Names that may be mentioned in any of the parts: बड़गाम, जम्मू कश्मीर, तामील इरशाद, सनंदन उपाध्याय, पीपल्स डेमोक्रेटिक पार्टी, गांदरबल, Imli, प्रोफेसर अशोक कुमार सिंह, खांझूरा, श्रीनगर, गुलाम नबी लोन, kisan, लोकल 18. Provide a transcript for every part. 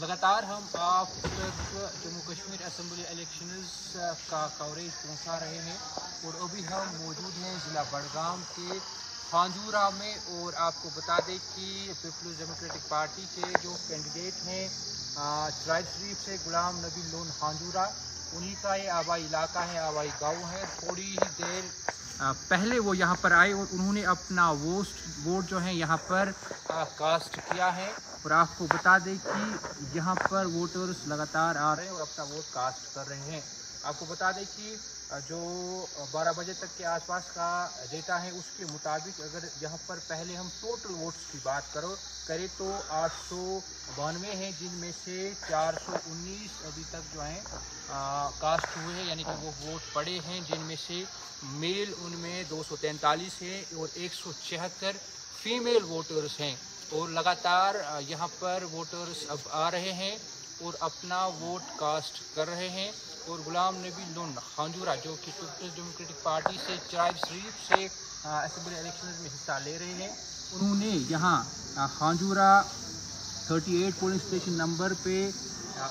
लगातार हम आप तक जम्मू कश्मीर असम्बली इलेक्शंस का कवरेज पहुंचा रहे हैं और अभी हम मौजूद हैं ज़िला बड़गाम के खांझूरा में। और आपको बता दें कि पीपल्स डेमोक्रेटिक पार्टी के जो कैंडिडेट हैं ट्राइब शरीफ से गुलाम नबी लोन खांझूरा, उन्हीं का ये आबाई इलाका है, आबाई गाँव है। थोड़ी ही देर पहले वो यहाँ पर आए और उन्होंने अपना वोट जो है यहाँ पर कास्ट किया है। और आपको बता दें कि यहाँ पर वोटर्स लगातार आ रहे हैं और अपना वोट कास्ट कर रहे हैं। आपको बता दें कि जो 12 बजे तक के आसपास का डेटा है उसके मुताबिक अगर यहाँ पर पहले हम टोटल वोट्स की बात करें तो 892 हैं, जिनमें से 419 अभी तक जो हैं कास्ट हुए हैं, यानी कि वो वोट पड़े हैं, जिनमें से मेल उनमें 243 हैं और 176 फीमेल वोटर्स हैं। और लगातार यहाँ पर वोटर्स अब आ रहे हैं और अपना वोट कास्ट कर रहे हैं। और गुलाम नबी लोन खांझूरा जो कि पीपल्स डेमोक्रेटिक पार्टी से ट्राइब शरीफ से असेंबली इलेक्शन में हिस्सा ले रहे हैं, उन्होंने यहाँ खांझूरा 38 पोलिंग स्टेशन नंबर पे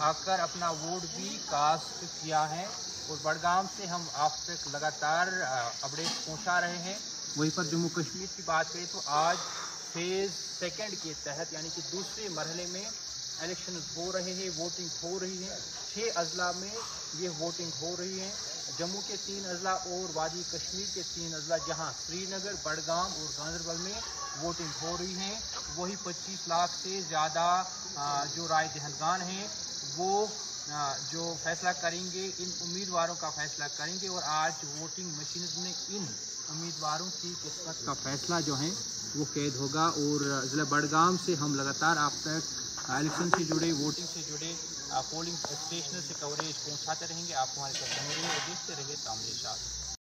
आकर अपना वोट भी कास्ट किया है। और बड़गाम से हम आप तक लगातार अपडेट पहुँचा रहे हैं। वहीं पर जम्मू कश्मीर की बात करें तो आज फेज़ 2 के तहत यानी कि दूसरे मरहले में इलेक्शन हो रहे हैं, वोटिंग हो रही है। 6 अजला में ये वोटिंग हो रही है, जम्मू के 3 अजला और वादी कश्मीर के 3 अजला, जहां श्रीनगर, बड़गाम और गांदरबल में वोटिंग हो रही है। वही 25 लाख से ज़्यादा जो राय दहंदगान हैं वो जो फैसला करेंगे, इन उम्मीदवारों का फैसला करेंगे। और आज वोटिंग मशीन्स में इन उम्मीदवारों की किस्मत का फैसला जो है वो कैद होगा। और ज़िला बड़गाम से हम लगातार आप तक इलेक्शन से जुड़े, वोटिंग से जुड़े, पोलिंग स्टेशनों से कवरेज पहुँचाते रहेंगे। आप हमारे साथ देखते रहिए तामील इरशाद।